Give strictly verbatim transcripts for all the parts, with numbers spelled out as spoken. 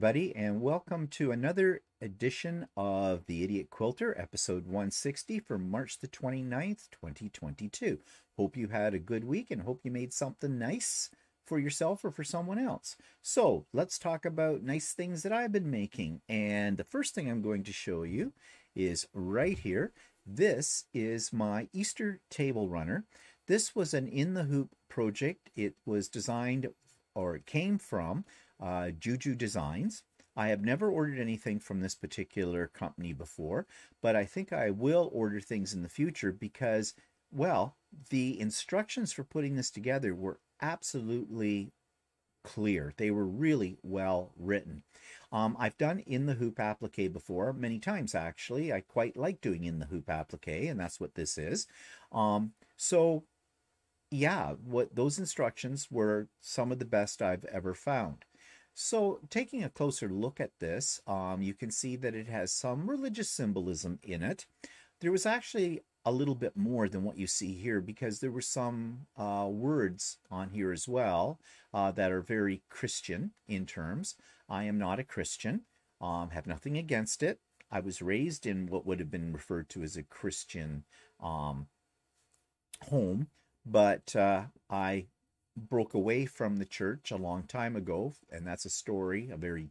everybody, and welcome to another edition of The Idiot Quilter, episode one sixty for March the twenty-ninth, twenty twenty-two. Hope you had a good week and hope you made something nice for yourself or for someone else. So let's talk about nice things that I've been making. And the first thing I'm going to show you is right here. This is my Easter table runner. This was an In The Hoop project. It was designed, or it came from, uh, Juju Designs. I have never ordered anything from this particular company before, but I think I will order things in the future because, well, the instructions for putting this together were absolutely clear. They were really well written. Um, I've done In The Hoop Applique before, many times actually. I quite like doing In The Hoop Applique, and that's what this is. Um, so, yeah, what those instructions were some of the best I've ever found. So taking a closer look at this, um, you can see that it has some religious symbolism in it. There was actually a little bit more than what you see here because there were some uh, words on here as well uh, that are very Christian in terms. I am not a Christian, um, have nothing against it. I was raised in what would have been referred to as a Christian um, home, but uh, I broke away from the church a long time ago, and that's a story, a very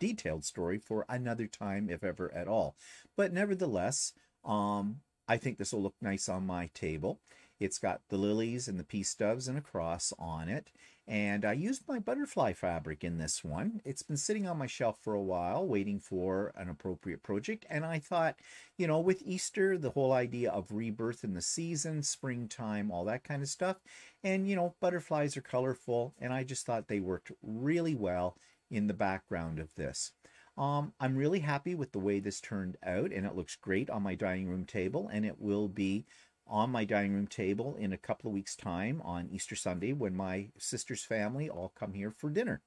detailed story for another time, if ever at all. But nevertheless, um, I think this will look nice on my table. It's got the lilies and the peace doves and a cross on it, and I used my butterfly fabric in this one. It's been sitting on my shelf for a while, waiting for an appropriate project, and I thought, you know, with Easter, the whole idea of rebirth in the season, springtime, all that kind of stuff, and, you know, butterflies are colorful, and I just thought they worked really well in the background of this. Um, I'm really happy with the way this turned out, and it looks great on my dining room table, and it will be on my dining room table in a couple of weeks' time on Easter Sunday when my sister's family all come here for dinner,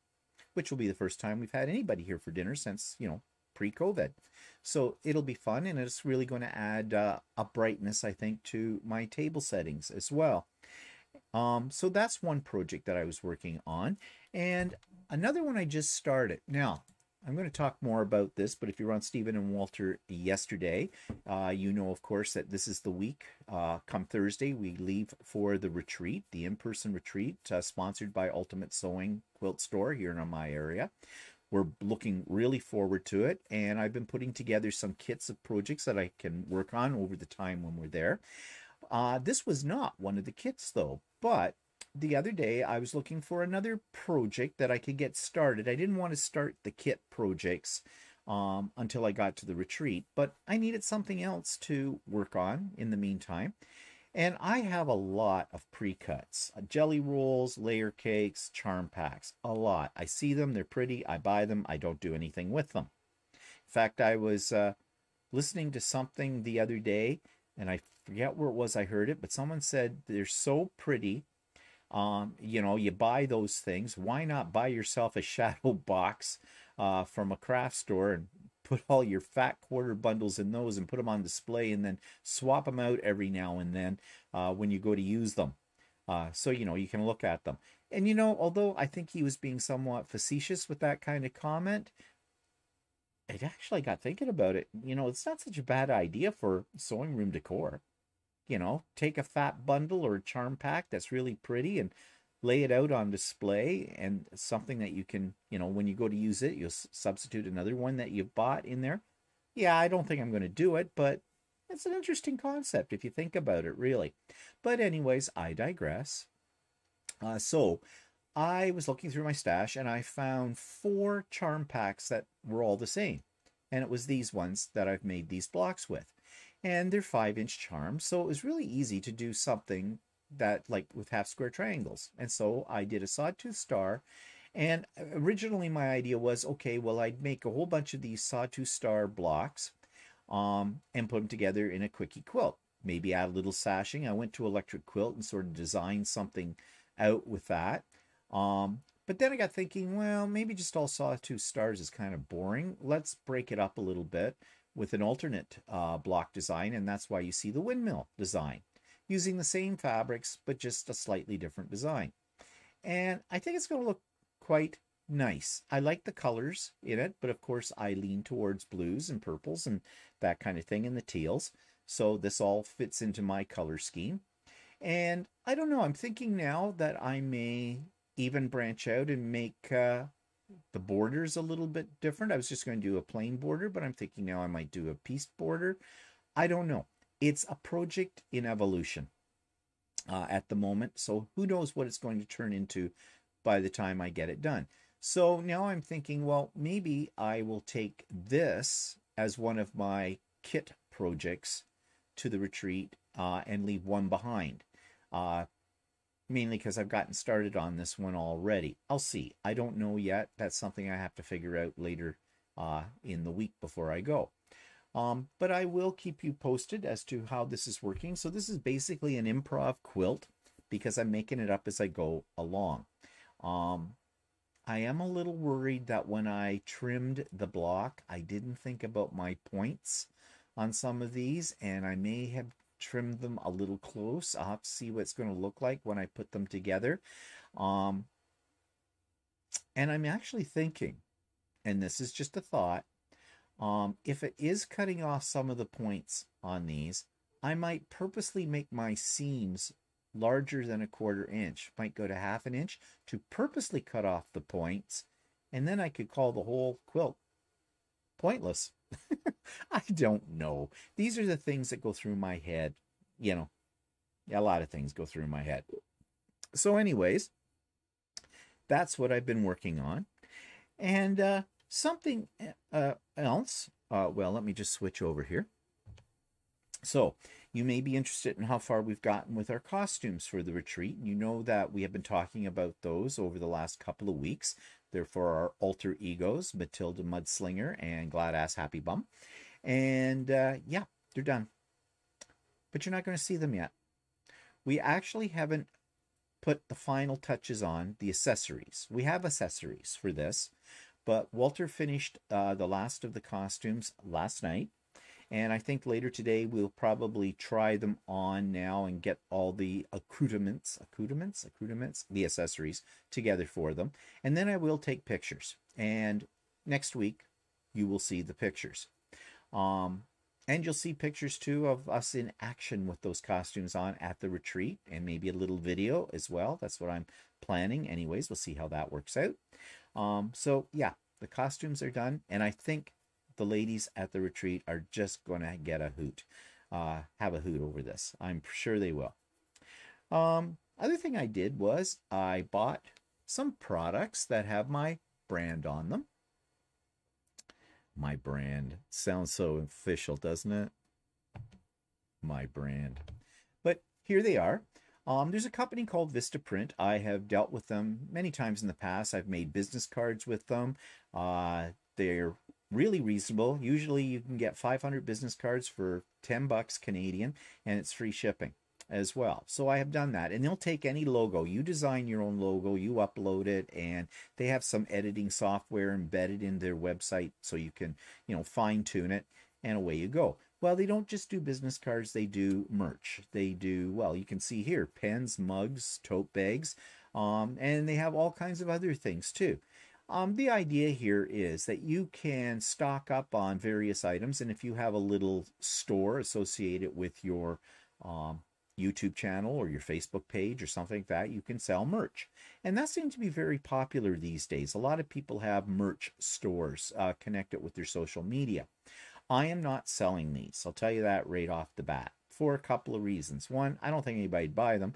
which will be the first time we've had anybody here for dinner since, you know, pre-COVID. So it'll be fun, and it's really going to add uh, a brightness, I think, to my table settings as well. Um, so that's one project that I was working on, and another one I just started. Now, I'm going to talk more about this, but if you were on Stephen and Walter yesterday, uh, you know, of course, that this is the week. Uh, come Thursday, we leave for the retreat, the in-person retreat, uh, sponsored by Ultimate Sewing Quilt Store here in my area. We're looking really forward to it, and I've been putting together some kits of projects that I can work on over the time when we're there. Uh, this was not one of the kits, though, but the other day I was looking for another project that I could get started. I didn't want to start the kit projects um, until I got to the retreat, but I needed something else to work on in the meantime. And I have a lot of pre-cuts, jelly rolls, layer cakes, charm packs, a lot. I see them, they're pretty, I buy them, I don't do anything with them. In fact, I was uh, listening to something the other day, and I forget where it was I heard it, but someone said they're so pretty. Um, you know, you buy those things. Why not buy yourself a shadow box uh, from a craft store and put all your fat quarter bundles in those and put them on display and then swap them out every now and then uh, when you go to use them. Uh, so, you know, you can look at them. And, you know, although I think he was being somewhat facetious with that kind of comment, it actually got thinking about it. You know, it's not such a bad idea for sewing room decor. You know, take a fat bundle or a charm pack that's really pretty and lay it out on display, and something that you can, you know, when you go to use it, you'll substitute another one that you've bought in there. Yeah, I don't think I'm going to do it, but it's an interesting concept if you think about it, really. But anyways, I digress. Uh, so I was looking through my stash, and I found four charm packs that were all the same. And it was these ones that I've made these blocks with. And they're five inch charms, so it was really easy to do something that, like, with half square triangles. And so I did a sawtooth star, and originally my idea was, okay, well, I'd make a whole bunch of these sawtooth star blocks um, and put them together in a quickie quilt. Maybe add a little sashing. I went to Electric Quilt and sort of designed something out with that. Um, but then I got thinking, well, maybe just all sawtooth stars is kind of boring. Let's break it up a little bit with an alternate uh, block design, and that's why you see the windmill design, using the same fabrics, but just a slightly different design. And I think it's going to look quite nice. I like the colors in it, but of course I lean towards blues and purples and that kind of thing, and the teals. So this all fits into my color scheme. And I don't know, I'm thinking now that I may even branch out and make uh, the borders a little bit different. I was just going to do a plain border, but I'm thinking now I might do a pieced border. I don't know. It's a project in evolution uh, at the moment. So who knows what it's going to turn into by the time I get it done. So now I'm thinking, well, maybe I will take this as one of my kit projects to the retreat uh, and leave one behind. Uh, mainly because I've gotten started on this one already. I'll see. I don't know yet. That's something I have to figure out later uh, in the week before I go. Um, but I will keep you posted as to how this is working. So this is basically an improv quilt because I'm making it up as I go along. Um, I am a little worried that when I trimmed the block, I didn't think about my points on some of these, and I may have trimmed them a little close. I'll have to see what it's going to look like when I put them together. Um, and I'm actually thinking, and this is just a thought, Um, if it is cutting off some of the points on these, I might purposely make my seams larger than a quarter inch. Might go to half an inch to purposely cut off the points, and then I could call the whole quilt pointless. I don't know. These are the things that go through my head. You know, a lot of things go through my head. So anyways, that's what I've been working on. And, uh, something uh, else, uh, well, let me just switch over here. So you may be interested in how far we've gotten with our costumes for the retreat. You know that we have been talking about those over the last couple of weeks. They're for our alter egos, Matilda Mudslinger and Gladass Happy Bum. And uh, yeah, they're done. But you're not going to see them yet. We actually haven't put the final touches on the accessories. We have accessories for this. But Walter finished uh, the last of the costumes last night. And I think later today we'll probably try them on now and get all the accoutrements, accoutrements, accoutrements, the accessories together for them. And then I will take pictures. And next week you will see the pictures. Um, and you'll see pictures too of us in action with those costumes on at the retreat. And maybe a little video as well. That's what I'm planning. Anyways, we'll see how that works out. Um, so yeah, the costumes are done, and I think the ladies at the retreat are just going to get a hoot, uh, have a hoot over this. I'm sure they will. Um, other thing I did was I bought some products that have my brand on them. My brand sounds so official, doesn't it? My brand, but here they are. Um, there's a company called Vistaprint. I have dealt with them many times in the past. I've made business cards with them. Uh, they're really reasonable. Usually you can get five hundred business cards for ten bucks Canadian, and it's free shipping as well. So I have done that, and they'll take any logo. You design your own logo, you upload it, and they have some editing software embedded in their website so you can, you know, fine tune it, and away you go. Well, they don't just do business cards, they do merch. They do, well, you can see here, pens, mugs, tote bags, um, and they have all kinds of other things too. Um, the idea here is that you can stock up on various items, and if you have a little store associated with your um, YouTube channel or your Facebook page or something like that, you can sell merch. And that seems to be very popular these days. A lot of people have merch stores uh, connected with their social media. I am not selling these. I'll tell you that right off the bat for a couple of reasons. One, I don't think anybody'd buy them.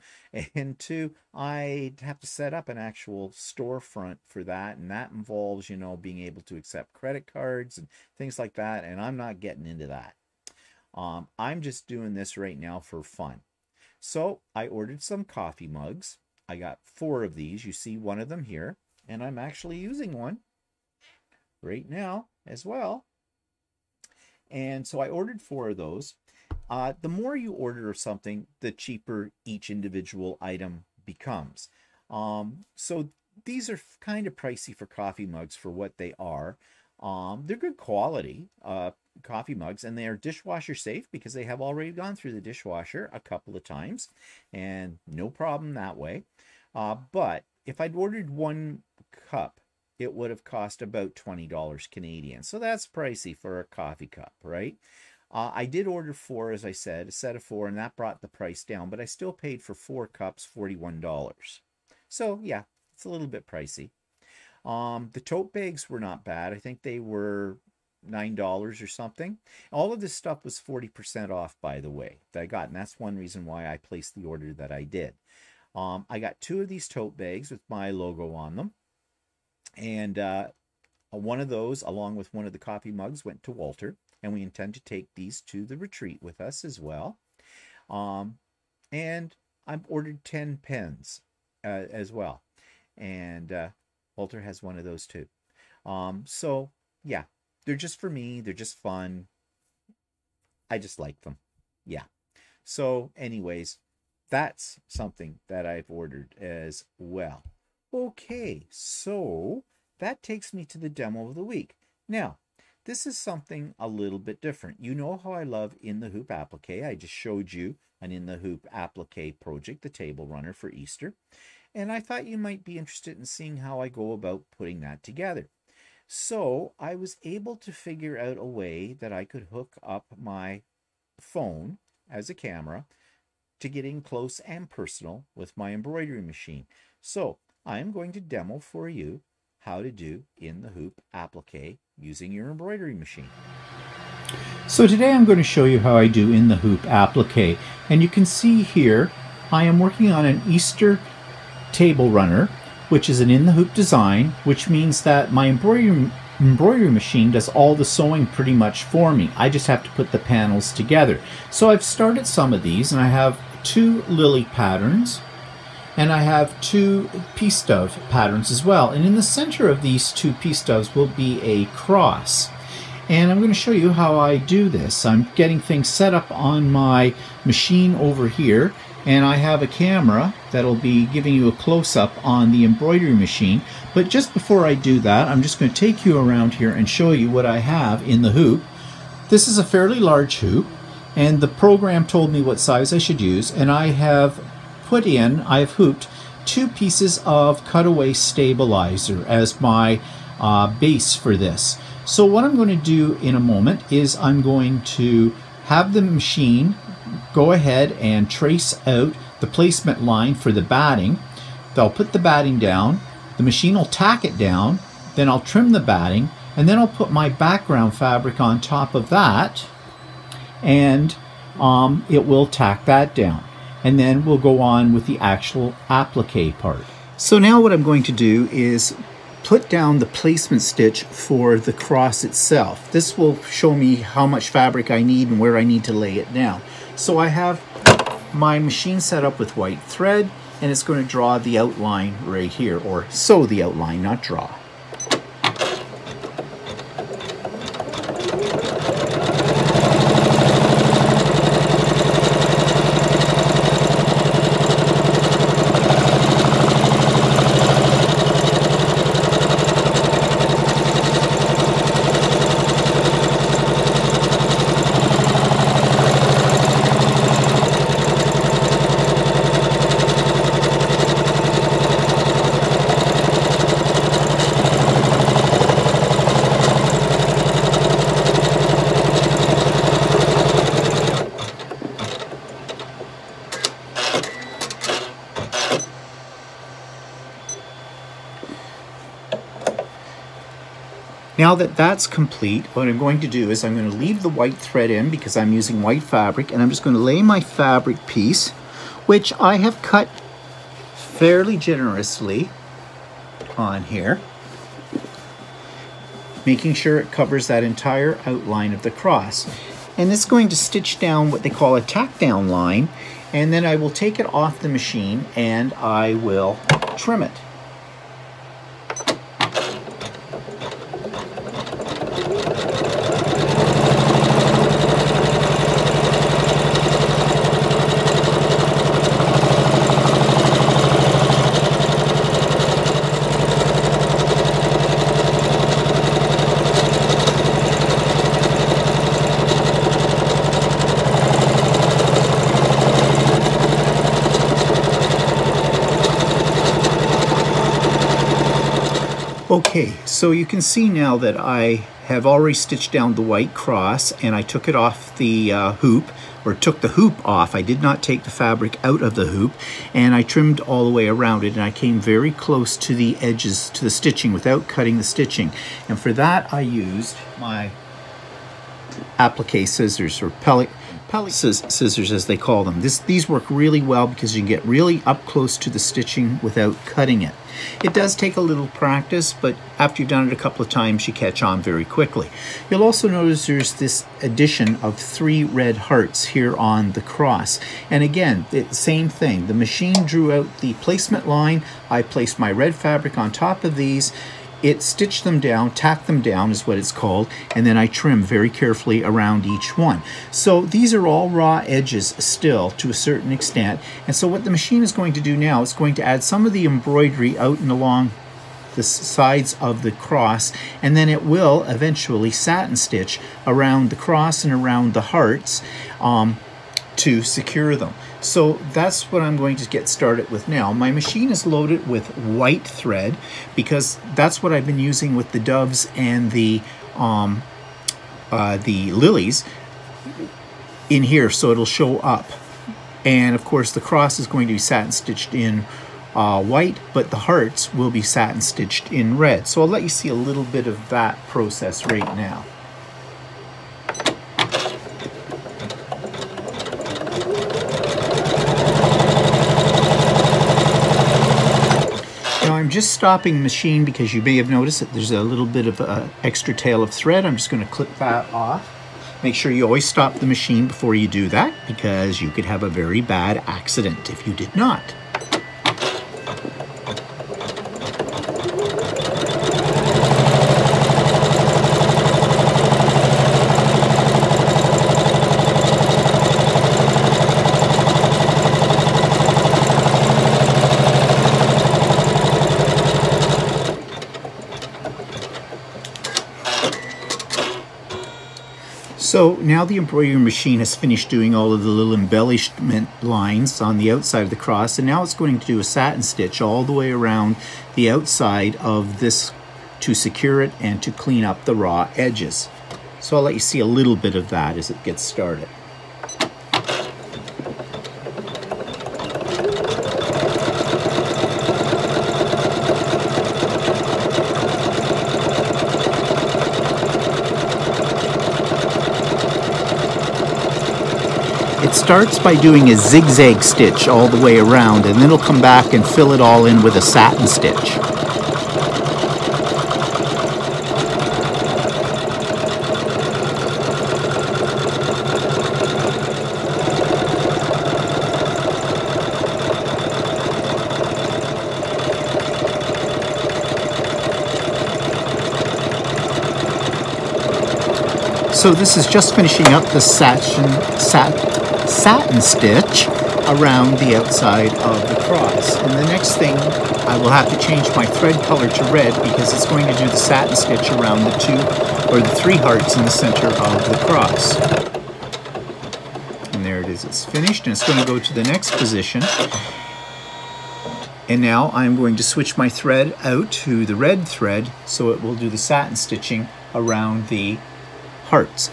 And two, I'd have to set up an actual storefront for that. And that involves, you know, being able to accept credit cards and things like that. And I'm not getting into that. Um, I'm just doing this right now for fun. So I ordered some coffee mugs. I got four of these. You see one of them here. And I'm actually using one right now as well. And so I ordered four of those. Uh, the more you order of something, the cheaper each individual item becomes. Um, so these are kind of pricey for coffee mugs for what they are. Um, they're good quality uh, coffee mugs, and they are dishwasher safe because they have already gone through the dishwasher a couple of times, and no problem that way. Uh, but if I'd ordered one cup, it would have cost about twenty dollars Canadian. So that's pricey for a coffee cup, right? Uh, I did order four, as I said, a set of four, and that brought the price down, but I still paid for four cups, forty-one dollars. So yeah, it's a little bit pricey. Um, the tote bags were not bad. I think they were nine dollars or something. All of this stuff was forty percent off, by the way, that I got, and that's one reason why I placed the order that I did. Um, I got two of these tote bags with my logo on them, and uh, one of those, along with one of the coffee mugs, went to Walter, and we intend to take these to the retreat with us as well. Um, and I've ordered ten pens uh, as well, and uh, Walter has one of those too. Um, so yeah, they're just for me. They're just fun. I just like them. Yeah. So anyways, that's something that I've ordered as well. Okay, so that takes me to the demo of the week. Now, this is something a little bit different. You know how I love In The Hoop Applique. I just showed you an In The Hoop Applique project, the table runner for Easter. And I thought you might be interested in seeing how I go about putting that together. So I was able to figure out a way that I could hook up my phone as a camera to getting close and personal with my embroidery machine. So I'm going to demo for you how to do In The Hoop Applique using your embroidery machine. So today I'm going to show you how I do In The Hoop Applique. And you can see here I am working on an Easter table runner, which is an In The Hoop design, which means that my embroidery, embroidery machine does all the sewing pretty much for me. I just have to put the panels together. So I've started some of these, and I have two lily patterns, and I have two peace dove patterns as well. And in the center of these two peace doves will be a cross. And I'm going to show you how I do this. I'm getting things set up on my machine over here, and I have a camera that'll be giving you a close-up on the embroidery machine. But just before I do that, I'm just going to take you around here and show you what I have in the hoop. This is a fairly large hoop, and the program told me what size I should use, and I have put in, I've hooped two pieces of cutaway stabilizer as my uh, base for this. So what I'm going to do in a moment is I'm going to have the machine go ahead and trace out the placement line for the batting. They'll put the batting down, the machine will tack it down, then I'll trim the batting, and then I'll put my background fabric on top of that, and um, it will tack that down. And then we'll go on with the actual applique part. So now what I'm going to do is put down the placement stitch for the cross itself. This will show me how much fabric I need and where I need to lay it down. So I have my machine set up with white thread, and it's going to draw the outline right here, or sew the outline, not draw. Now that that's complete, what I'm going to do is I'm going to leave the white thread in because I'm using white fabric, and I'm just going to lay my fabric piece, which I have cut fairly generously on here, making sure it covers that entire outline of the cross. And it's going to stitch down what they call a tack down line, and then I will take it off the machine and I will trim it. Okay, so you can see now that I have already stitched down the white cross, and I took it off the uh, hoop, or took the hoop off. I did not take the fabric out of the hoop, and I trimmed all the way around it, and I came very close to the edges, to the stitching, without cutting the stitching. And for that, I used my applique scissors, or pellet pellet scissors as they call them. This, these work really well because you can get really up close to the stitching without cutting it. It does take a little practice, but after you've done it a couple of times, you catch on very quickly. You'll also notice there's this addition of three red hearts here on the cross. And again, it, same thing. The machine drew out the placement line. I placed my red fabric on top of these. It stitched them down, tacked them down is what it's called, and then I trim very carefully around each one. So these are all raw edges still to a certain extent, and so what the machine is going to do now is going to add some of the embroidery out and along the sides of the cross, and then it will eventually satin stitch around the cross and around the hearts um, to secure them. So that's what I'm going to get started with now. My machine is loaded with white thread because that's what I've been using with the doves and the um, uh, the lilies in here, so it'll show up. And of course the cross is going to be satin stitched in uh, white, but the hearts will be satin stitched in red. So I'll let you see a little bit of that process right now. Just stopping the machine because you may have noticed that there's a little bit of an extra tail of thread. I'm just going to clip that off. Make sure you always stop the machine before you do that, because you could have a very bad accident if you did not. So now the embroidery machine has finished doing all of the little embellishment lines on the outside of the cross, and now it's going to do a satin stitch all the way around the outside of this to secure it and to clean up the raw edges. So I'll let you see a little bit of that as it gets started. It starts by doing a zigzag stitch all the way around, and then it'll come back and fill it all in with a satin stitch. So this is just finishing up the satin, satin satin stitch around the outside of the cross. And the next thing, I will have to change my thread color to red because it's going to do the satin stitch around the two or the three hearts in the center of the cross. And there it is, it's finished, and it's going to go to the next position. And now I'm going to switch my thread out to the red thread so it will do the satin stitching around the hearts.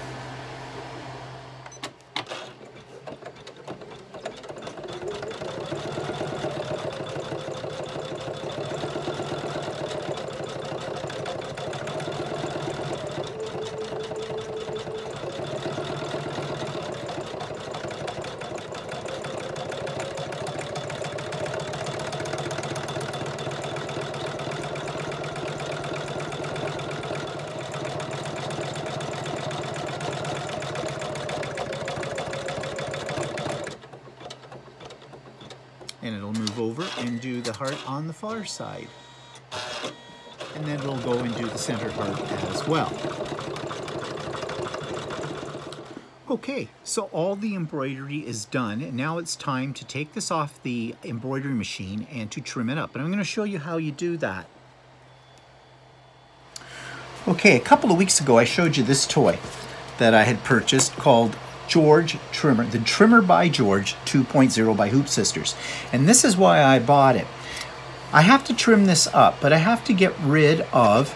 And it'll move over and do the heart on the far side. And then it'll go and do the center heart as well. Okay, so all the embroidery is done, and now it's time to take this off the embroidery machine and to trim it up. And I'm going to show you how you do that. Okay, a couple of weeks ago I showed you this toy that I had purchased called George Trimmer, the Trimmer by George two point oh by Hoop Sisters. And this is why I bought it. I have to trim this up, but I have to get rid of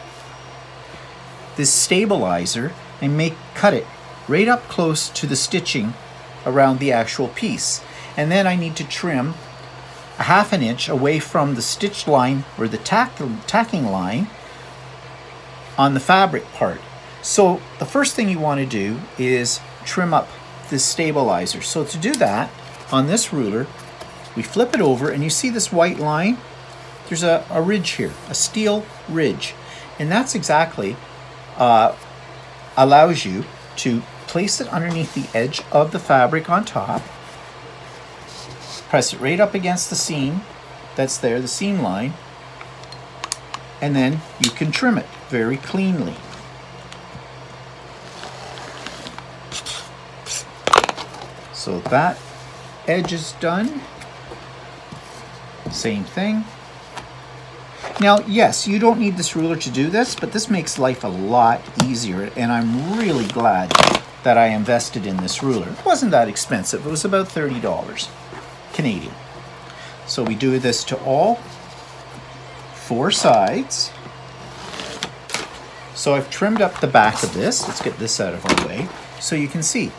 this stabilizer and make cut it right up close to the stitching around the actual piece. And then I need to trim a half an inch away from the stitch line or the tack, tacking line on the fabric part. So the first thing you want to do is trim up this stabilizer. So to do that, on this ruler, we flip it over and you see this white line? There's a, a ridge here, a steel ridge. And that's exactly uh, allows you to place it underneath the edge of the fabric on top, press it right up against the seam that's there, the seam line, and then you can trim it very cleanly. So that edge is done. Same thing. Now, yes, you don't need this ruler to do this, but this makes life a lot easier, and I'm really glad that I invested in this ruler. It wasn't that expensive. It was about thirty dollars Canadian. So we do this to all four sides. So I've trimmed up the back of this. Let's get this out of our way so you can see.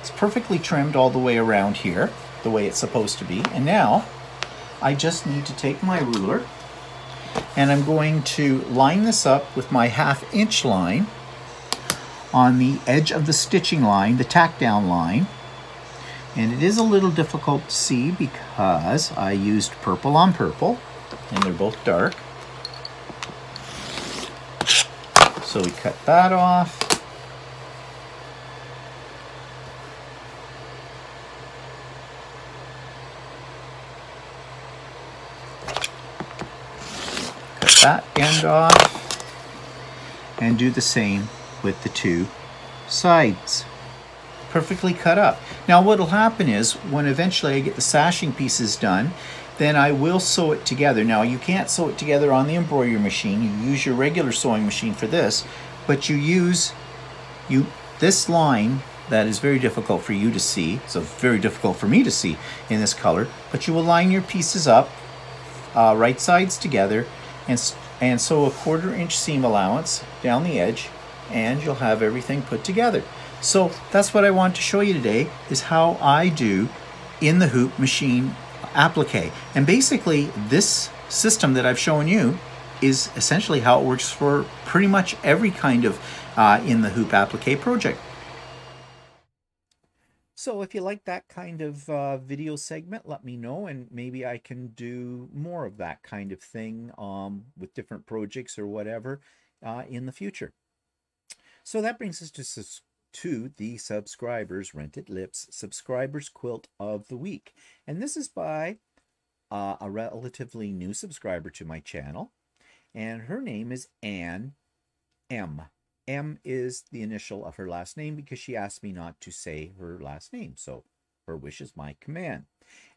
It's perfectly trimmed all the way around here, the way it's supposed to be. And now I just need to take my ruler and I'm going to line this up with my half inch line on the edge of the stitching line, the tack down line. And it is a little difficult to see because I used purple on purple and they're both dark. So we cut that off. That end off and do the same with the two sides. Perfectly cut up. Now what will happen is when eventually I get the sashing pieces done, then I will sew it together. Now you can't sew it together on the embroidery machine. You use your regular sewing machine for this, but you use you this line that is very difficult for you to see. So very difficult for me to see in this color, but you will line your pieces up uh, right sides together And, and sew a quarter inch seam allowance down the edge and you'll have everything put together. So that's what I want to show you today, is how I do in the hoop machine applique. And basically this system that I've shown you is essentially how it works for pretty much every kind of uh, in the hoop applique project. So if you like that kind of uh, video segment, let me know and maybe I can do more of that kind of thing um, with different projects or whatever uh, in the future. So that brings us to, sus to the Subscribers Rented Lips Subscribers Quilt of the Week. And this is by uh, a relatively new subscriber to my channel. And her name is Anne M. M is the initial of her last name because she asked me not to say her last name. So her wish is my command.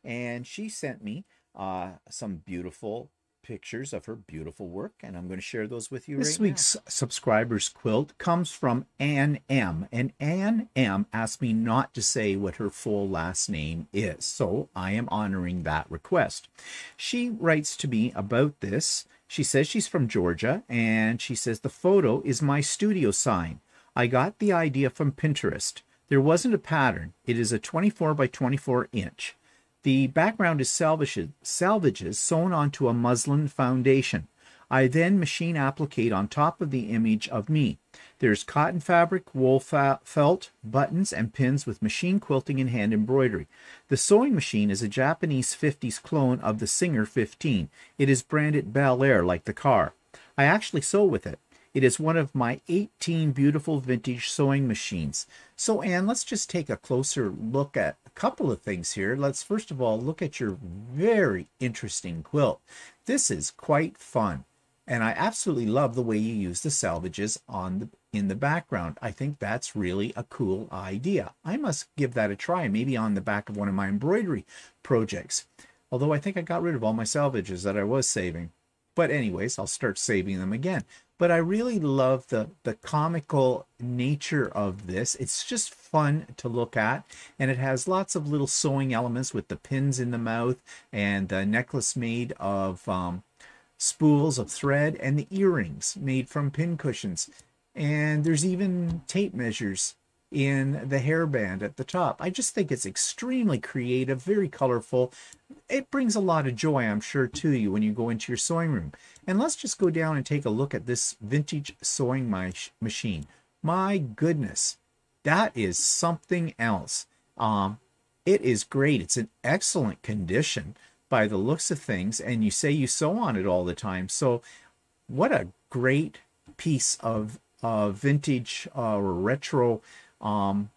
And she sent me uh, some beautiful pictures of her beautiful work. And I'm going to share those with you right now. This week's subscriber's quilt comes from Anne M. And Anne M asked me not to say what her full last name is. So I am honoring that request. She writes to me about this. She says she's from Georgia, and she says, the photo is my studio sign. I got the idea from Pinterest. There wasn't a pattern. It is a twenty-four by twenty-four inch. The background is salvages, salvages sewn onto a muslin foundation. I then machine applique on top of the image of me. There's cotton fabric, wool fa felt, buttons, and pins with machine quilting and hand embroidery. The sewing machine is a Japanese fifties clone of the Singer fifteen. It is branded Bel Air like the car. I actually sew with it. It is one of my eighteen beautiful vintage sewing machines. So, Anne, let's just take a closer look at a couple of things here. Let's first of all look at your very interesting quilt. This is quite fun. And I absolutely love the way you use the salvages on the, in the background. I think that's really a cool idea. I must give that a try, maybe on the back of one of my embroidery projects. Although I think I got rid of all my salvages that I was saving. But anyways, I'll start saving them again. But I really love the, the comical nature of this. It's just fun to look at. And it has lots of little sewing elements with the pins in the mouth and the necklace made of um, spools of thread and the earrings made from pin cushions. And there's even tape measures in the hairband at the top. I just think it's extremely creative, very colorful. It brings a lot of joy, I'm sure, to you when you go into your sewing room. And let's just go down and take a look at this vintage sewing machine. My goodness, that is something else. Um, it is great. It's in excellent condition by the looks of things. And you say you sew on it all the time. So what a great piece of uh, vintage uh, or retro um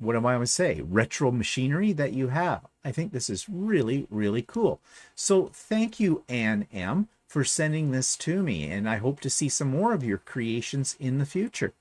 what am I going to say retro machinery that you have. I think this is really, really cool. So thank you, Ann M, for sending this to me, and I hope to see some more of your creations in the future.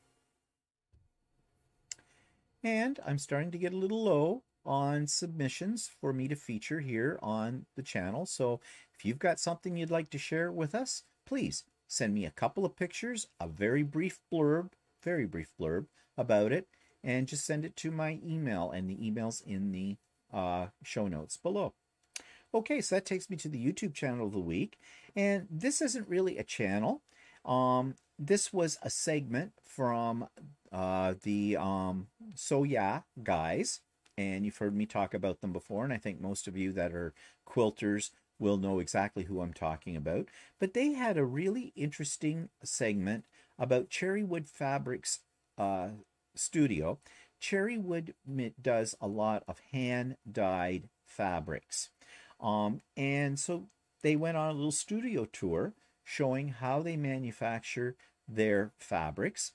And I'm starting to get a little low on submissions for me to feature here on the channel, so if you've got something you'd like to share with us, please send me a couple of pictures, a very brief blurb very brief blurb about it, and just send it to my email, and the email's in the uh, show notes below. Okay, so that takes me to the YouTube channel of the week, and this isn't really a channel. Um, this was a segment from uh, the um, So Yeah guys, and you've heard me talk about them before, and I think most of you that are quilters will know exactly who I'm talking about. But they had a really interesting segment about Cherrywood Fabrics uh, Studio. Cherrywood does a lot of hand-dyed fabrics. Um, and so they went on a little studio tour showing how they manufacture their fabrics.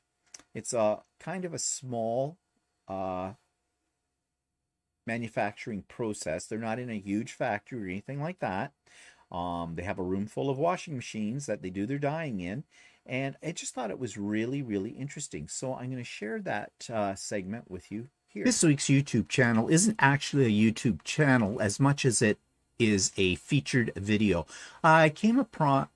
It's a kind of a small uh, manufacturing process. They're not in a huge factory or anything like that. Um, they have a room full of washing machines that they do their dyeing in. And I just thought it was really, really interesting. So I'm going to share that uh, segment with you here. This week's YouTube channel isn't actually a YouTube channel as much as it is a featured video. I came upon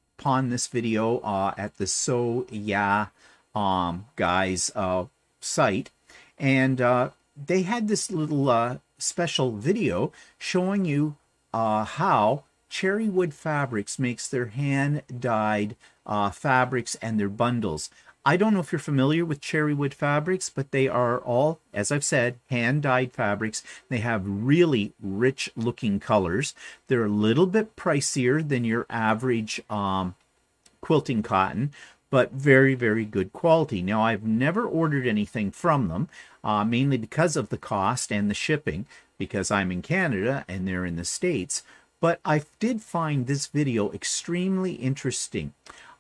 this video uh, at the So Yeah um, guys uh, site. And uh, they had this little uh, special video showing you uh, how Cherrywood Fabrics makes their hand-dyed uh, fabrics and their bundles. I don't know if you're familiar with Cherrywood Fabrics, but they are all, as I've said, hand-dyed fabrics. They have really rich-looking colors. They're a little bit pricier than your average um, quilting cotton, but very, very good quality. Now, I've never ordered anything from them, uh, mainly because of the cost and the shipping, because I'm in Canada and they're in the States. But I did find this video extremely interesting.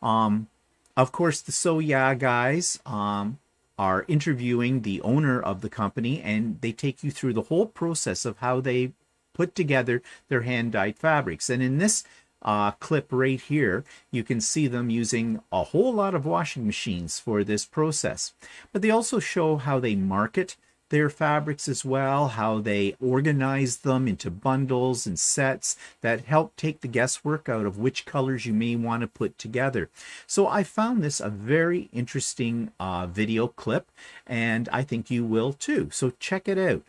Um, of course, the So Yeah guys um, are interviewing the owner of the company, and they take you through the whole process of how they put together their hand-dyed fabrics. And in this uh, clip right here, you can see them using a whole lot of washing machines for this process. But they also show how they market their fabrics as well, how they organize them into bundles and sets that help take the guesswork out of which colors you may want to put together. So I found this a very interesting uh, video clip, and I think you will too. So check it out.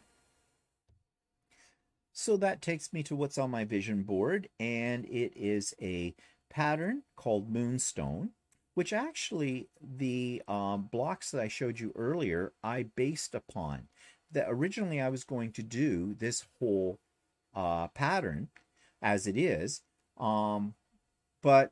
So that takes me to what's on my vision board, and it is a pattern called Moonstone, which actually the um, blocks that I showed you earlier, I based upon. That originally I was going to do this whole uh, pattern as it is, um, but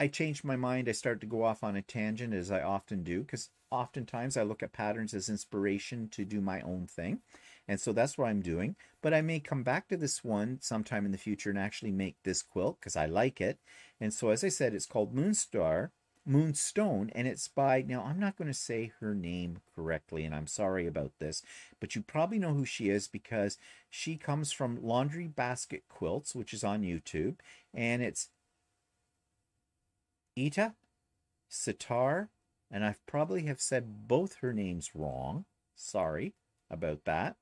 I changed my mind. I started to go off on a tangent, as I often do, because oftentimes I look at patterns as inspiration to do my own thing. And so that's what I'm doing. But I may come back to this one sometime in the future and actually make this quilt because I like it. And so, as I said, it's called Moonstar. Moonstone, and it's by, now I'm not going to say her name correctly, and I'm sorry about this, but you probably know who she is because she comes from Laundry Basket Quilts, which is on YouTube, and it's Edyta Sitar, and I probably have said both her names wrong. Sorry about that.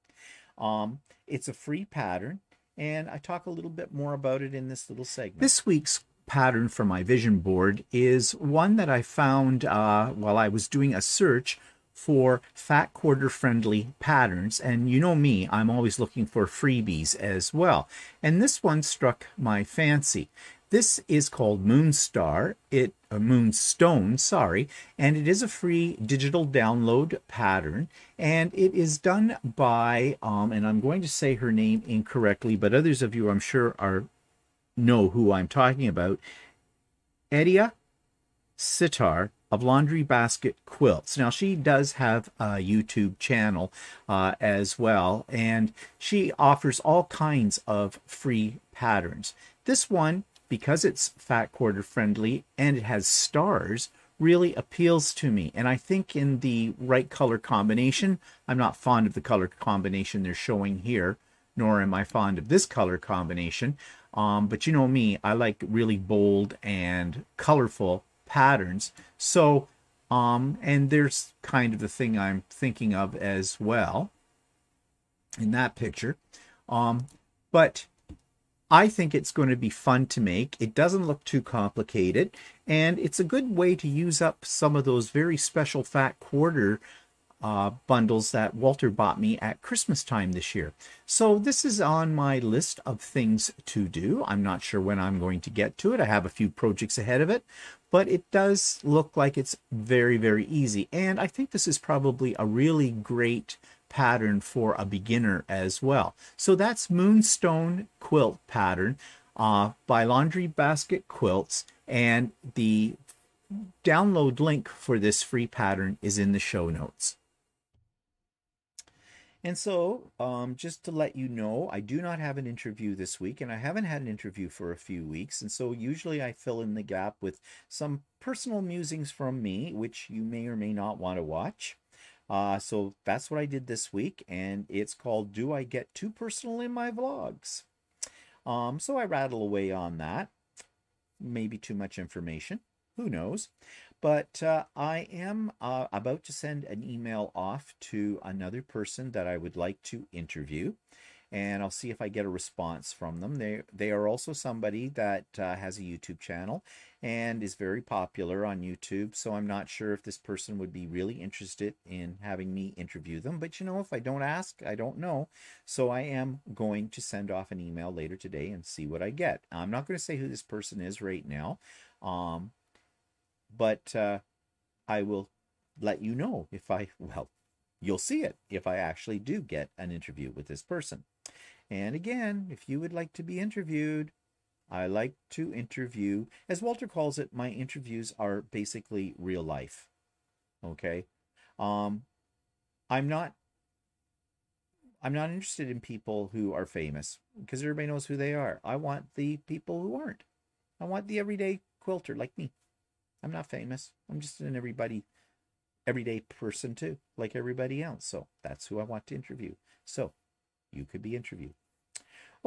Um, it's a free pattern, and I talk a little bit more about it in this little segment. This week's pattern for my vision board is one that I found uh, while I was doing a search for fat quarter friendly patterns. And you know me, I'm always looking for freebies as well. And this one struck my fancy. This is called Moonstar, it, uh, Moonstone, sorry, and it is a free digital download pattern, and it is done by, um, and I'm going to say her name incorrectly, but others of you I'm sure are know who I'm talking about, Edyta Sitar of Laundry Basket Quilts. Now, she does have a YouTube channel uh, as well, and she offers all kinds of free patterns. This one, because it's fat quarter friendly and it has stars, really appeals to me. And I think in the right color combination, I'm not fond of the color combination they're showing here, nor am I fond of this color combination. Um, but you know me, I like really bold and colorful patterns. So, um, and there's kind of the thing I'm thinking of as well in that picture. Um, but I think it's going to be fun to make. It doesn't look too complicated, and it's a good way to use up some of those very special fat quarter uh, bundles that Walter bought me at Christmas time this year. So this is on my list of things to do. I'm not sure when I'm going to get to it. I have a few projects ahead of it, but it does look like it's very, very easy. And I think this is probably a really great pattern for a beginner as well. So that's Moonstone Quilt Pattern uh, by Laundry Basket Quilts, and the download link for this free pattern is in the show notes. And so um, just to let you know, I do not have an interview this week, and I haven't had an interview for a few weeks, and so usually I fill in the gap with some personal musings from me, which you may or may not want to watch. Uh, so that's what I did this week, and it's called Do I Get Too Personal in My Vlogs? Um, so I rattle away on that. Maybe too much information, who knows? But uh, I am uh, about to send an email off to another person that I would like to interview, and I'll see if I get a response from them. They, they are also somebody that uh, has a YouTube channel and is very popular on YouTube, so I'm not sure if this person would be really interested in having me interview them. But you know, if I don't ask, I don't know. So I am going to send off an email later today and see what I get. I'm not going to say who this person is right now, um, but uh, I will let you know if I, well, you'll see it if I actually do get an interview with this person. And again, if you would like to be interviewed, I like to interview. As Walter calls it, my interviews are basically real life. Okay? Um, I'm not I'm not interested in people who are famous, because everybody knows who they are. I want the people who aren't. I want the everyday quilter like me. I'm not famous. I'm just an everybody everyday person too, like everybody else. So that's who I want to interview. So you could be interviewed.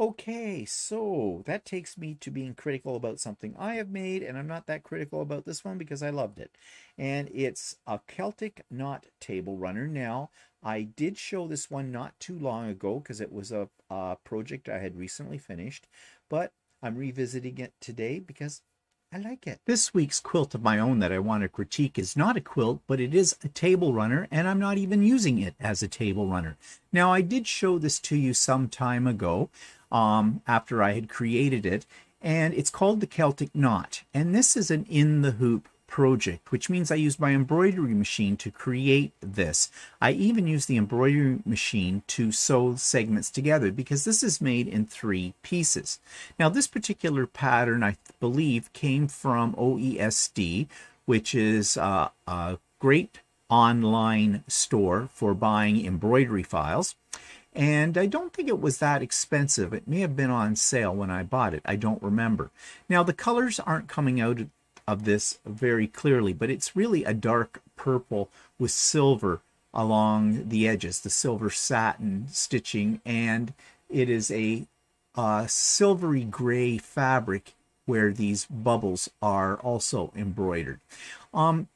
Okay, so that takes me to being critical about something I have made, and I'm not that critical about this one because I loved it. And it's a Celtic knot table runner. Now, I did show this one not too long ago because it was a, a project I had recently finished, but I'm revisiting it today because I like it. This week's quilt of my own that I want to critique is not a quilt, but it is a table runner, and I'm not even using it as a table runner. Now, I did show this to you some time ago um, after I had created it, and it's called the Celtic Knot. And this is an In The Hoop project, which means I used my embroidery machine to create this. I even used the embroidery machine to sew segments together because this is made in three pieces. Now, this particular pattern, I believe, came from O E S D, which is uh, a great online store for buying embroidery files. And I don't think it was that expensive. It may have been on sale when I bought it. I don't remember. Now, the colors aren't coming out at of this very clearly, but it's really a dark purple with silver along the edges, the silver satin stitching, and it is a uh, silvery gray fabric where these bubbles are also embroidered. Um,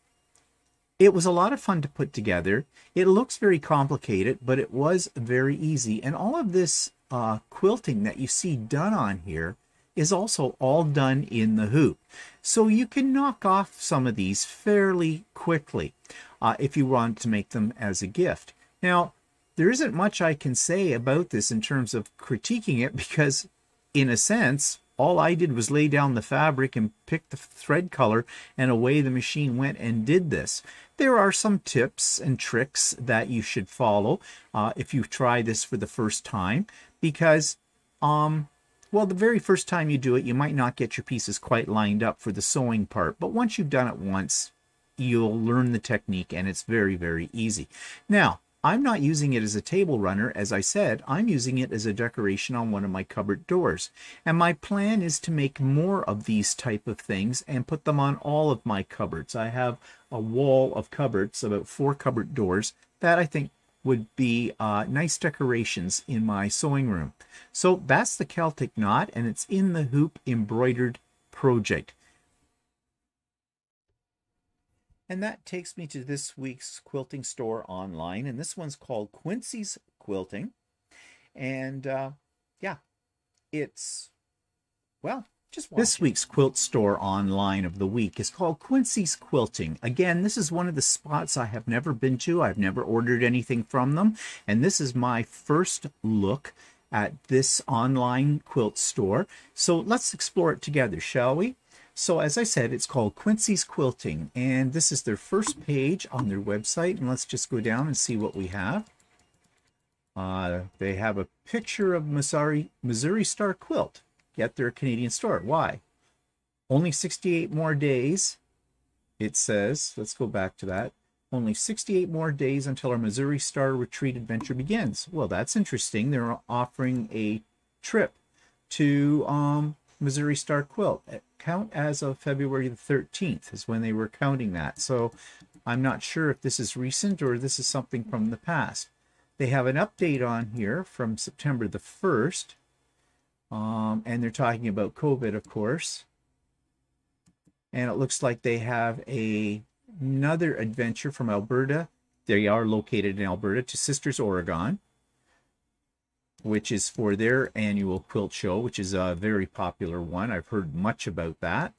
it was a lot of fun to put together. It looks very complicated, but it was very easy, and all of this uh, quilting that you see done on here is also all done in the hoop. So you can knock off some of these fairly quickly uh, if you want to make them as a gift. Now, there isn't much I can say about this in terms of critiquing it because, in a sense, all I did was lay down the fabric and pick the thread color, and away the machine went and did this. There are some tips and tricks that you should follow uh, if you try this for the first time because, um, well, the very first time you do it, you might not get your pieces quite lined up for the sewing part. But once you've done it once, you'll learn the technique, and it's very, very easy. Now, I'm not using it as a table runner. As I said, I'm using it as a decoration on one of my cupboard doors. And my plan is to make more of these type of things and put them on all of my cupboards. I have a wall of cupboards, about four cupboard doors, that I think would be uh, nice decorations in my sewing room. So that's the Celtic Knot, and it's in the Hoop Embroidered Project. And that takes me to this week's quilting store online. And this one's called Quincy's Quilting. And uh, yeah, it's, well, just watch. This week's quilt store online of the week is called Quincy's Quilting. Again, this is one of the spots I have never been to. I've never ordered anything from them. And this is my first look at this online quilt store. So let's explore it together, shall we? So as I said, it's called Quincy's Quilting, and this is their first page on their website. And let's just go down and see what we have. Uh, they have a picture of Missouri, Missouri Star Quilt, yet they're a Canadian store. Why? Only sixty-eight more days, it says. Let's go back to that. Only sixty-eight more days until our Missouri Star Retreat adventure begins. Well, that's interesting. They're offering a trip to um, Missouri Star Quilt. Count as of February the thirteenth is when they were counting that. So I'm not sure if this is recent or this is something from the past. They have an update on here from September the first. Um, and they're talking about COVID, of course. And it looks like they have a, another adventure from Alberta. They are located in Alberta to Sisters, Oregon, which is for their annual quilt show, which is a very popular one. I've heard much about that.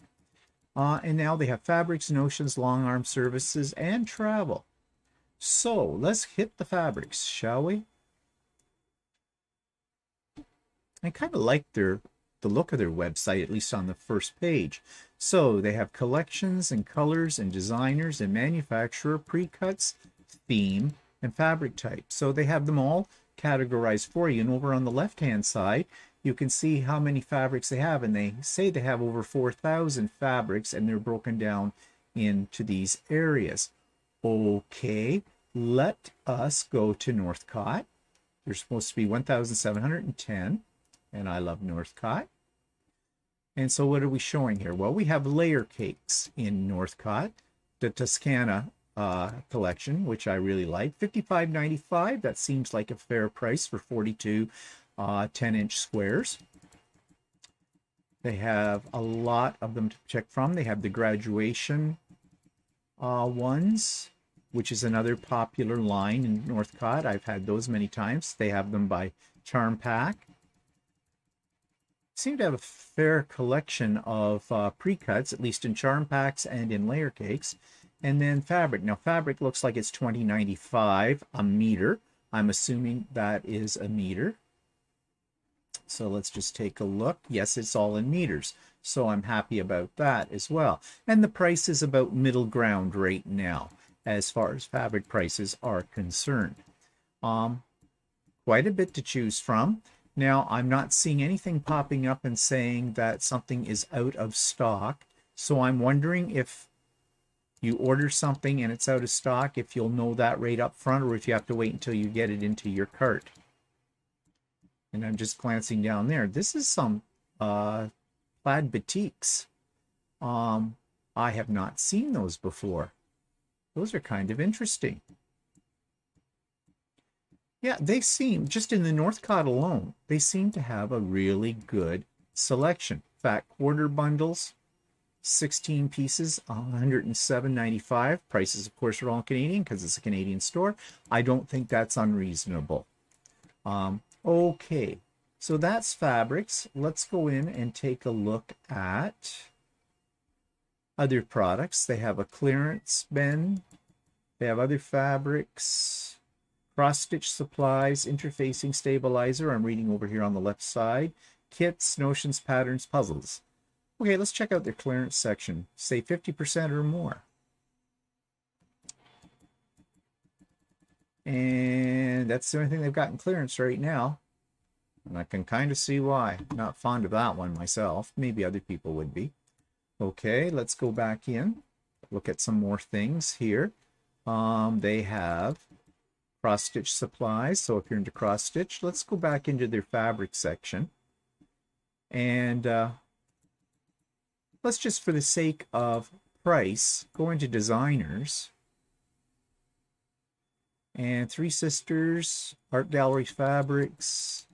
Uh, and now they have fabrics, notions, long arm services, and travel. So let's hit the fabrics, shall we? I kind of like their the look of their website, at least on the first page. So they have collections and colors and designers and manufacturer, pre-cuts, theme, and fabric type. So they have them all categorized for you, and over on the left hand side you can see how many fabrics they have, and they say they have over four thousand fabrics, and they're broken down into these areas. Okay, let us go to Northcott. There's supposed to be one thousand seven hundred ten, and I love Northcott. And so what are we showing here? Well, we have layer cakes in Northcott, the Tuscany Uh, collection, which I really like. fifty-five ninety-five, that seems like a fair price for forty-two uh, ten inch squares. They have a lot of them to check from. They have the graduation uh, ones, which is another popular line in Northcott. I've had those many times. They have them by charm pack. Seem to have a fair collection of uh, pre-cuts, at least in charm packs and in layer cakes. And then fabric. Now fabric looks like it's twenty ninety-five a meter. I'm assuming that is a meter. So let's just take a look. Yes, it's all in meters. So I'm happy about that as well. And the price is about middle ground right now as far as fabric prices are concerned. Um, quite a bit to choose from. Now I'm not seeing anything popping up and saying that something is out of stock. So I'm wondering if you order something and it's out of stock, if you'll know that right up front, or if you have to wait until you get it into your cart. And I'm just glancing down there. This is some uh, plaid batiks. Um, I have not seen those before. Those are kind of interesting. Yeah, they seem, just in the Northcott alone, they seem to have a really good selection. Fat quarter bundles. sixteen pieces, one hundred seven ninety-five. Prices, of course, are all Canadian because it's a Canadian store. I don't think that's unreasonable. Um, okay, So that's fabrics. Let's go in and take a look at other products. They have a clearance bin. They have other fabrics, cross-stitch supplies, interfacing stabilizer. I'm reading over here on the left side. Kits, notions, patterns, puzzles. Okay, let's check out their clearance section. Say fifty percent or more. And that's the only thing they've got in clearance right now. And I can kind of see why. Not fond of that one myself. Maybe other people would be. Okay, let's go back in. Look at some more things here. Um, they have cross-stitch supplies. So if you're into cross-stitch, let's go back into their fabric section. And uh, let's just, for the sake of price, go into designers. And Three Sisters, Art Gallery Fabrics.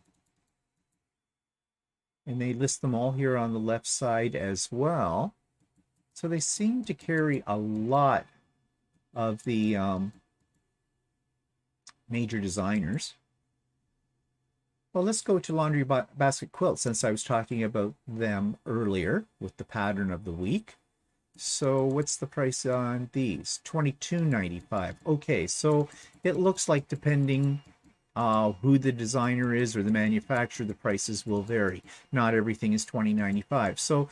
And they list them all here on the left side as well. So they seem to carry a lot of the um, major designers. Well, let's go to Laundry Basket Quilts, since I was talking about them earlier with the pattern of the week. So what's the price on these? twenty-two ninety-five. Okay, so it looks like depending Uh, who the designer is or the manufacturer, the prices will vary. Not everything is twenty ninety-five. So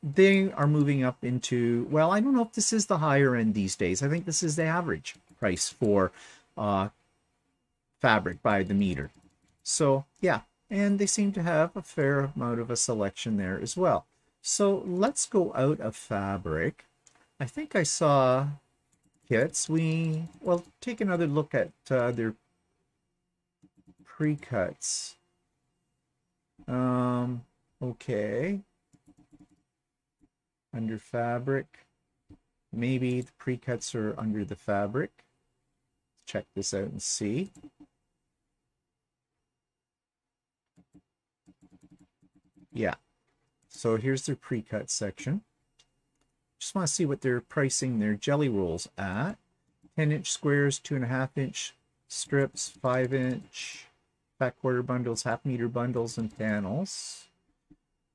they are moving up into, well, I don't know if this is the higher end these days. I think this is the average price for uh, fabric by the meter. So yeah, and they seem to have a fair amount of a selection there as well. So let's go out of fabric. I think I saw kits. We, well, take another look at uh, their pre-cuts. Um, okay. Under fabric. Maybe the pre-cuts are under the fabric. Check this out and see. Yeah. So here's their pre-cut section. Just want to see what they're pricing their jelly rolls at. ten inch squares, two and a half inch strips, five inch. Back quarter bundles, half meter bundles, and panels.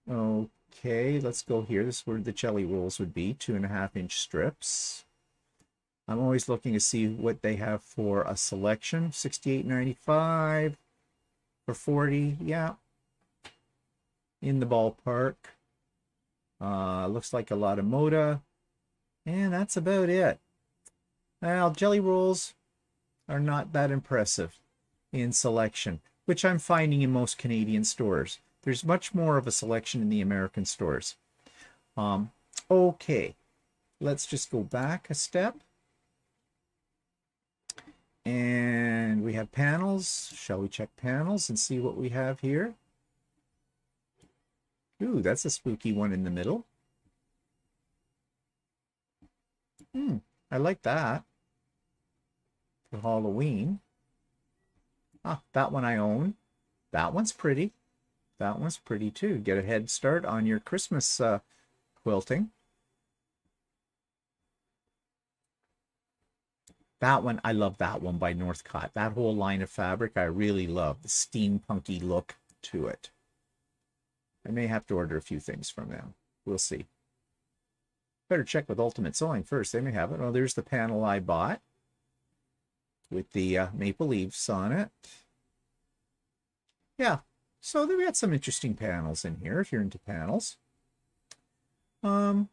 Okay, let's go here. This is where the jelly rolls would be, two and a half inch strips. I'm always looking to see what they have for a selection. sixty-eight ninety-five for forty, yeah. In the ballpark. Uh, looks like a lot of Moda. And that's about it. Now, jelly rolls are not that impressive in selection, which I'm finding in most Canadian stores. There's much more of a selection in the American stores. Um, okay, let's just go back a step. And we have panels. Shall we check panels and see what we have here? Ooh, that's a spooky one in the middle. Hmm, I like that. For Halloween. Ah, that one I own. That one's pretty. That one's pretty too. Get a head start on your Christmas uh, quilting. That one, I love that one by Northcott. That whole line of fabric I really love. The steampunky look to it. I may have to order a few things from them. We'll see. Better check with Ultimate Sewing first. They may have it. Oh, there's the panel I bought, with the uh, maple leaves on it. Yeah, so they've got some interesting panels in here, if you're into panels. Um,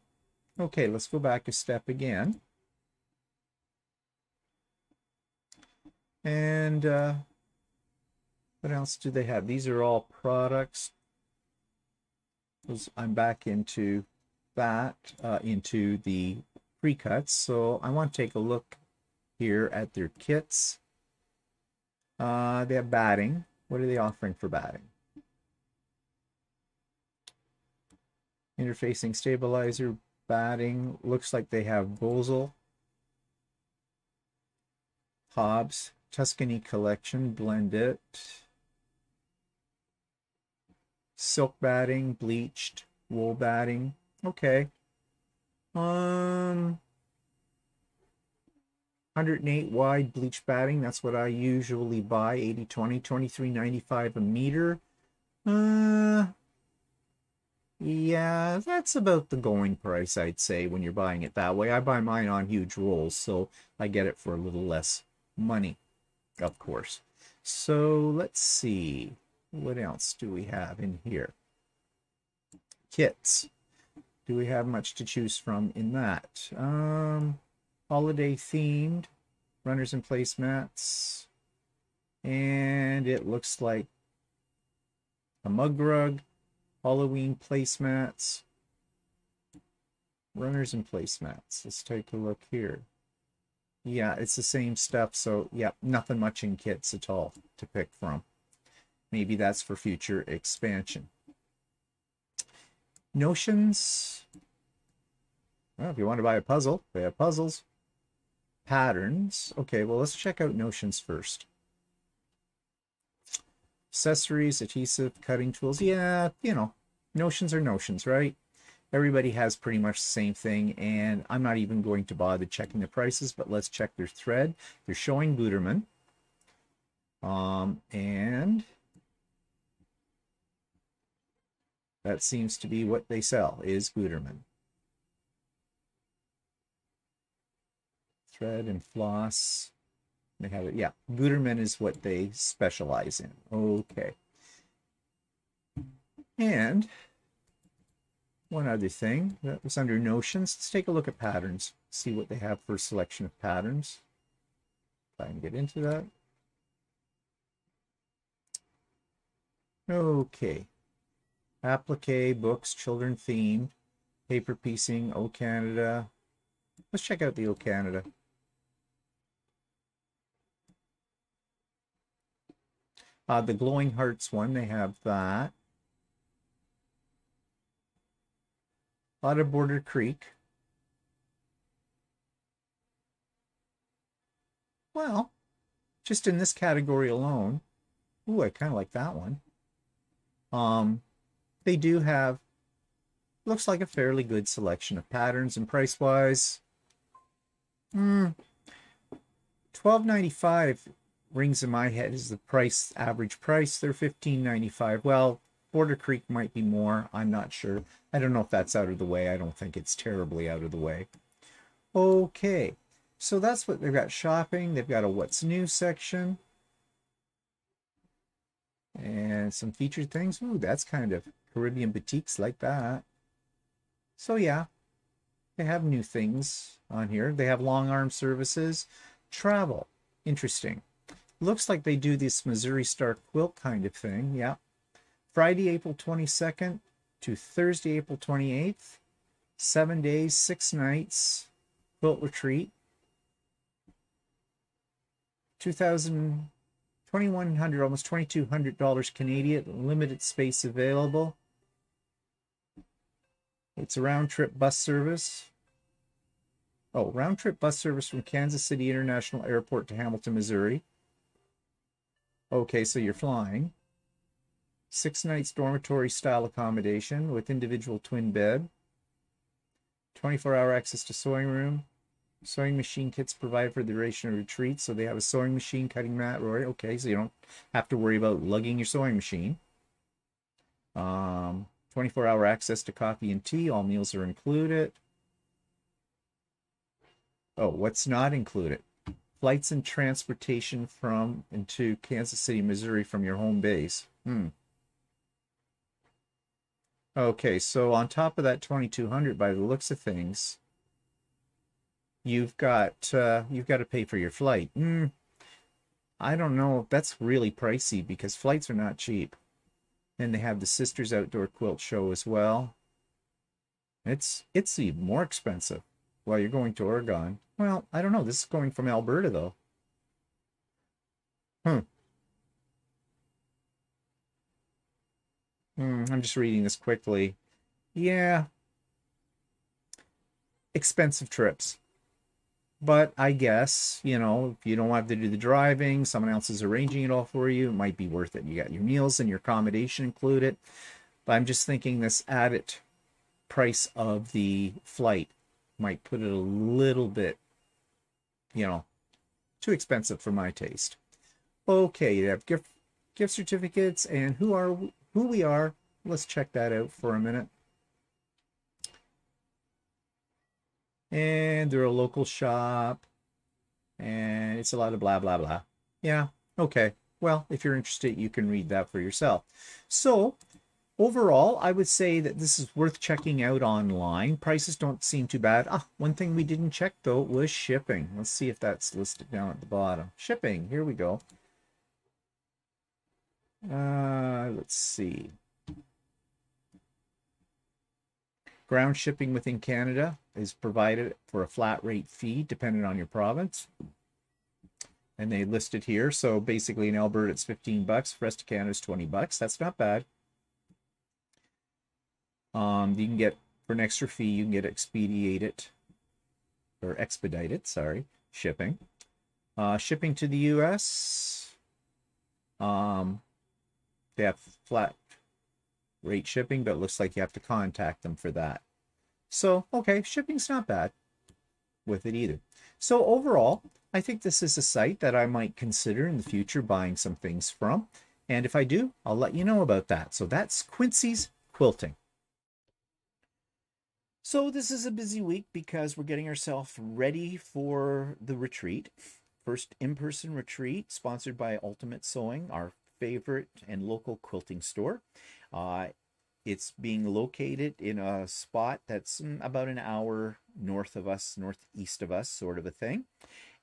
okay, let's go back a step again. And uh, what else do they have? These are all products. I'm back into that, uh, into the pre-cuts, so I want to take a look here at their kits. Uh, they have batting. What are they offering for batting? Interfacing stabilizer, batting. Looks like they have Bozel, Hobbs, Tuscany Collection, Blend It, silk batting, bleached, wool batting. Okay. Um... one oh eight wide bleach batting, that's what I usually buy, eighty twenty, twenty-three ninety-five a meter. Uh, yeah, that's about the going price, I'd say, when you're buying it that way. I buy mine on huge rolls, so I get it for a little less money, of course. So let's see. What else do we have in here? Kits. Do we have much to choose from in that? Um, holiday themed, runners and placemats, and it looks like a mug rug, Halloween placemats, runners and placemats. Let's take a look here. Yeah, it's the same stuff, so yeah, nothing much in kits at all to pick from. Maybe that's for future expansion. Notions. Well, if you want to buy a puzzle, they have puzzles. Patterns. Okay, well, let's check out Notions first. Accessories, adhesive, cutting tools. Yeah, you know, Notions are Notions, right? Everybody has pretty much the same thing, and I'm not even going to bother checking the prices, but let's check their thread. They're showing Gütermann. Um, and that seems to be what they sell, is Gütermann. Thread and floss. They have it. Yeah, Gütermann is what they specialize in. Okay. And one other thing that was under Notions. Let's take a look at patterns. See what they have for a selection of patterns. If I can get into that. Okay. Applique, books, children themed, paper piecing, O Canada. Let's check out the O Canada. Uh, the Glowing Hearts one, they have that. A lot of Border Creek. Well, just in this category alone. Ooh, I kind of like that one. Um... They do have, looks like a fairly good selection of patterns, and price-wise, mm, twelve ninety-five rings in my head is the price, average price. They're fifteen ninety-five. Well, Border Creek might be more. I'm not sure. I don't know if that's out of the way. I don't think it's terribly out of the way. Okay, so that's what they've got. Shopping. They've got a what's new section. And some featured things. Ooh, that's kind of Caribbean boutiques like that. So yeah, they have new things on here. They have long arm services. Travel. Interesting. Looks like they do this Missouri Star Quilt kind of thing. Yeah. Friday, April twenty-second to Thursday, April twenty-eighth. Seven days, six nights. Quilt retreat. two thousand... twenty-one hundred, almost twenty-two hundred dollars Canadian, limited space available. It's a round-trip bus service. Oh, round-trip bus service from Kansas City International Airport to Hamilton, Missouri. Okay, so you're flying. Six nights dormitory-style accommodation with individual twin bed. twenty-four hour access to sewing room. Sewing machine kits provided for the duration of retreat. So they have a sewing machine, cutting mat, Rory. Okay, so you don't have to worry about lugging your sewing machine. Um, twenty-four hour access to coffee and tea. All meals are included. Oh, what's not included? Flights and transportation from and to Kansas City, Missouri from your home base. Hmm. Okay, so on top of that twenty-two hundred dollars, by the looks of things, You've got uh, you've got to pay for your flight. Mm, I don't know. That's really pricey because flights are not cheap. And they have the Sisters Outdoor Quilt Show as well. It's it's even more expensive. Well, you're going to Oregon. Well, I don't know. This is going from Alberta though. Hmm. Mm, I'm just reading this quickly. Yeah. Expensive trips. But I guess, you know, if you don't have to do the driving, someone else is arranging it all for you, it might be worth it. You got your meals and your accommodation included. But I'm just thinking this added price of the flight might put it a little bit, you know, too expensive for my taste. Okay, you have gift, gift certificates, and who are who we are. Let's check that out for a minute. And they're a local shop, and it's a lot of blah, blah, blah. Yeah, okay. Well, if you're interested, you can read that for yourself. So overall, I would say that this is worth checking out online. Prices don't seem too bad. Ah, one thing we didn't check, though, was shipping. Let's see if that's listed down at the bottom. Shipping, here we go. Uh, let's see. Ground shipping within Canada is provided for a flat rate fee, depending on your province. And they list it here. So basically in Alberta, it's fifteen bucks. For rest of Canada is twenty bucks. That's not bad. Um, you can get, for an extra fee, you can get expedited, or expedited, sorry, shipping. Uh, shipping to the U S, um, they have flat rate shipping, but it looks like you have to contact them for that. So, okay, shipping's not bad with it either. So overall, I think this is a site that I might consider in the future buying some things from. And if I do, I'll let you know about that. So that's Quincy's Quilting. So this is a busy week because we're getting ourselves ready for the retreat. First in-person retreat sponsored by Ultimate Sewing, our favorite and local quilting store. Uh, it's being located in a spot that's about an hour north of us, northeast of us, sort of a thing.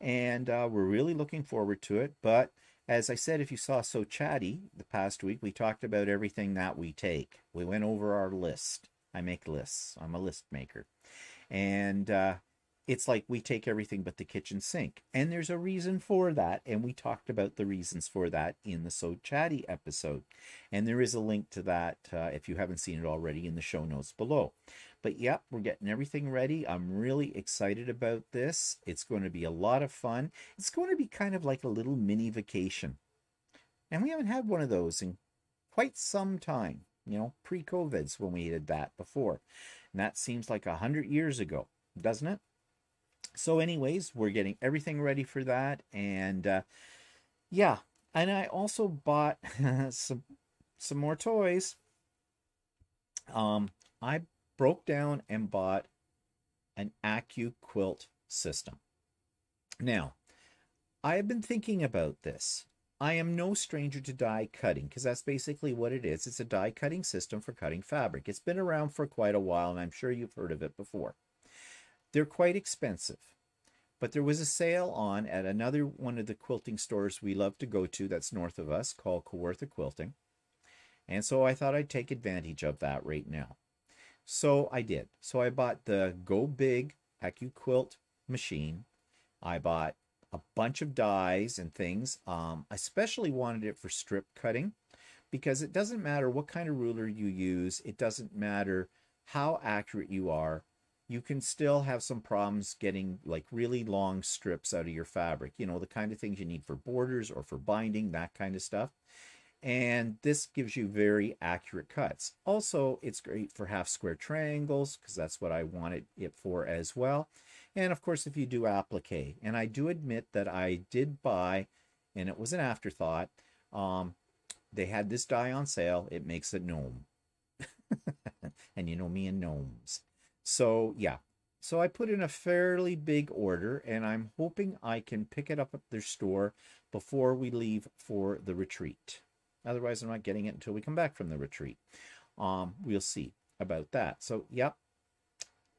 And uh, we're really looking forward to it. But as I said, if you saw So Chatty the past week, we talked about everything that we take. We went over our list. I make lists. I'm a list maker. And uh, it's like we take everything but the kitchen sink. And there's a reason for that. And we talked about the reasons for that in the So Chatty episode. And there is a link to that uh, if you haven't seen it already in the show notes below. But yep, we're getting everything ready. I'm really excited about this. It's going to be a lot of fun. It's going to be kind of like a little mini vacation. And we haven't had one of those in quite some time. You know, pre-COVID's when we did that before. And that seems like a hundred years ago, doesn't it? So anyways, we're getting everything ready for that. And uh, yeah, and I also bought some, some more toys. Um, I broke down and bought an AccuQuilt system. Now, I have been thinking about this. I am no stranger to die cutting, because that's basically what it is. It's a die cutting system for cutting fabric. It's been around for quite a while, and I'm sure you've heard of it before. They're quite expensive, but there was a sale on at another one of the quilting stores we love to go to that's north of us called Kawartha Quilting. And so I thought I'd take advantage of that right now. So I did. So I bought the Go Big AccuQuilt machine. I bought a bunch of dies and things. Um, I especially wanted it for strip cutting because it doesn't matter what kind of ruler you use. It doesn't matter how accurate you are. You can still have some problems getting like really long strips out of your fabric. You know, the kind of things you need for borders or for binding, that kind of stuff. And this gives you very accurate cuts. Also, it's great for half square triangles because that's what I wanted it for as well. And of course, if you do applique, and I do admit that I did buy, and it was an afterthought, um, they had this die on sale. It makes a gnome. And you know me and gnomes. So yeah, so I put in a fairly big order, and I'm hoping I can pick it up at their store before we leave for the retreat. Otherwise, I'm not getting it until we come back from the retreat. Um, we'll see about that. So, yep,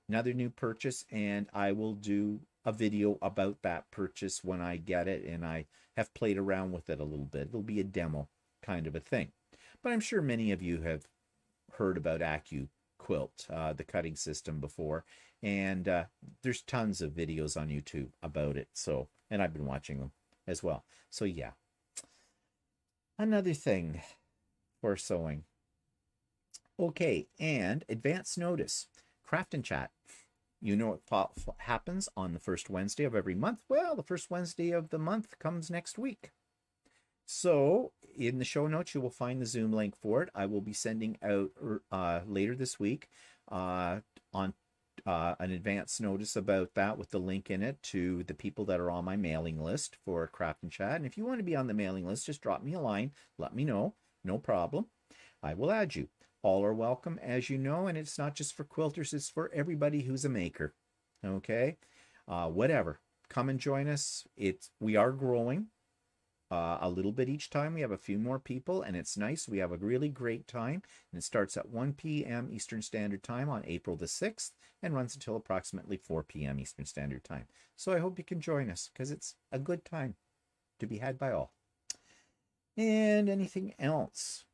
another new purchase, and I will do a video about that purchase when I get it, and I have played around with it a little bit. It'll be a demo kind of a thing. But I'm sure many of you have heard about AccuQuilt, uh, the cutting system, before, and uh, there's tons of videos on YouTube about it. So, and I've been watching them as well. So, yeah. Another thing for sewing. Okay, and advance notice. Craft and Chat. You know what happens on the first Wednesday of every month? Well, the first Wednesday of the month comes next week. So in the show notes, you will find the Zoom link for it. I will be sending out uh, later this week uh, on uh, an advance notice about that with the link in it to the people that are on my mailing list for Craft and Chat. And if you want to be on the mailing list, just drop me a line. Let me know. No problem. I will add you. All are welcome, as you know, and it's not just for quilters, it's for everybody who's a maker. Okay? Uh, whatever. Come and join us. It's, we are growing uh, a little bit each time. We have a few more people, and it's nice. We have a really great time, and it starts at one p m Eastern Standard Time on April the sixth and runs until approximately four p m Eastern Standard Time. So I hope you can join us, because it's a good time to be had by all. And anything else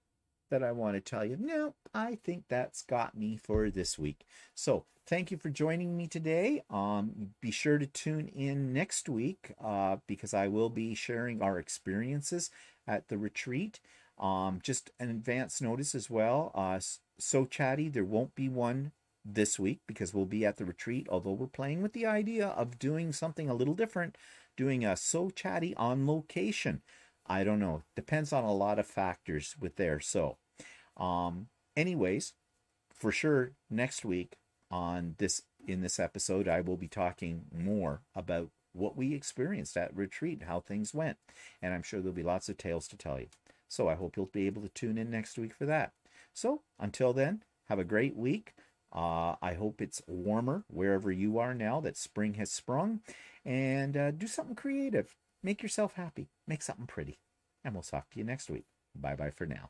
that I want to tell you? No, I think that's got me for this week. So thank you for joining me today. Um, be sure to tune in next week uh, because I will be sharing our experiences at the retreat. Um, just an advance notice as well. Uh, so Chatty, there won't be one this week because we'll be at the retreat, although we're playing with the idea of doing something a little different, doing a So Chatty on location. I don't know. Depends on a lot of factors with there. So um, anyways, for sure, next week on this, in this episode, I will be talking more about what we experienced at retreat, how things went. And I'm sure there'll be lots of tales to tell you. So I hope you'll be able to tune in next week for that. So until then, have a great week. Uh, I hope it's warmer wherever you are now that spring has sprung, and uh, do something creative. Make yourself happy. Make something pretty. And we'll talk to you next week. Bye-bye for now.